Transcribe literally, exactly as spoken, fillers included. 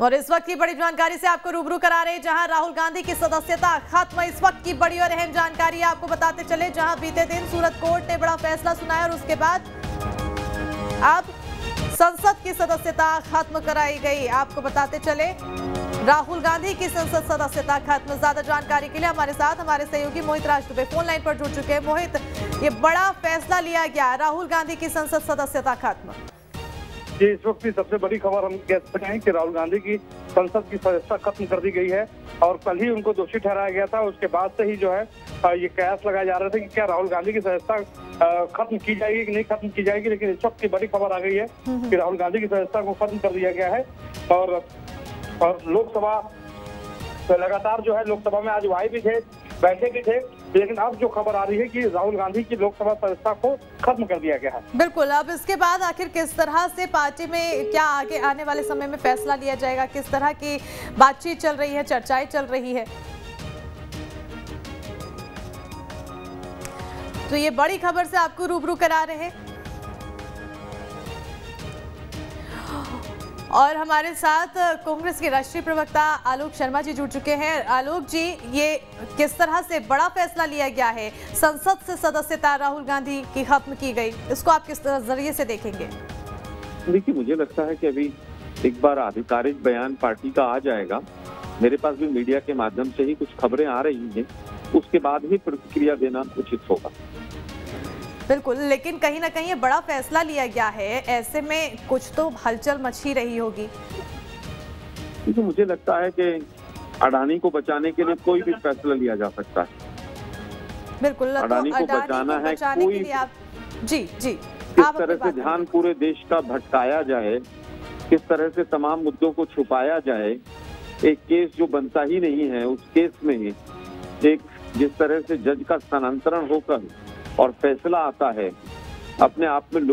और इस वक्त की बड़ी जानकारी से आपको रूबरू करा रहे हैं, जहां राहुल गांधी की सदस्यता खत्म। इस वक्त की बड़ी और अहम जानकारी आपको बताते चले, जहां बीते दिन सूरत कोर्ट ने बड़ा फैसला सुनाया और उसके बाद अब संसद की सदस्यता खत्म कराई गई। आपको बताते चले राहुल गांधी की संसद सदस्यता खत्म। ज्यादा जानकारी के लिए हमारे साथ हमारे सहयोगी मोहित राज दुबे फोन लाइन पर जुड़ चुके हैं। मोहित, ये बड़ा फैसला लिया गया, राहुल गांधी की संसद सदस्यता खत्म। जी, इस वक्त की सबसे बड़ी खबर हम कह सकते हैं कि राहुल गांधी की संसद की सदस्यता खत्म कर दी गई है और कल ही उनको दोषी ठहराया गया था। उसके बाद से ही जो है ये कयास लगाया जा रहा था कि क्या राहुल गांधी की सदस्यता खत्म की जाएगी कि नहीं खत्म की जाएगी, लेकिन इस वक्त की बड़ी खबर आ गई है कि राहुल गांधी की सदस्यता को खत्म कर दिया गया है। और, और लोकसभा तो लगातार जो है लोकसभा में आज वाई भी थे, बैठे भी थे, लेकिन अब जो खबर आ रही है कि राहुल गांधी की लोकसभा सदस्यता को खत्म कर दिया गया है। बिल्कुल, अब इसके बाद आखिर किस तरह से पार्टी में क्या आगे आने वाले समय में फैसला लिया जाएगा, किस तरह की बातचीत चल रही है, चर्चाएं चल रही है। तो ये बड़ी खबर से आपको रूबरू करा रहे हैं। और हमारे साथ कांग्रेस के राष्ट्रीय प्रवक्ता आलोक शर्मा जी जुड़ चुके हैं। आलोक जी, ये किस तरह से बड़ा फैसला लिया गया है, संसद से सदस्यता राहुल गांधी की खत्म की गई, इसको आप किस तरह जरिए से देखेंगे? देखिए, मुझे लगता है कि अभी एक बार आधिकारिक बयान पार्टी का आ जाएगा। मेरे पास भी मीडिया के माध्यम से ही कुछ खबरें आ रही हैं, उसके बाद ही प्रतिक्रिया देना उचित होगा। बिल्कुल, लेकिन कहीं ना कहीं ये बड़ा फैसला लिया गया है, ऐसे में कुछ तो हलचल मची रही होगी। तो मुझे लगता है कि अडानी को बचाने के लिए कोई भी फैसला लिया जा सकता है। बिल्कुल, अडानी तो को बचाना को है बचाने कोई के लिए आप... जी जी किस तरह से ध्यान पूरे देश का भटकाया जाए, किस तरह से तमाम मुद्दों को छुपाया जाए। एक केस जो बनता ही नहीं है, उस केस में एक जिस तरह से जज का स्थानांतरण होकर और फैसला आता है, अपने आप में लोग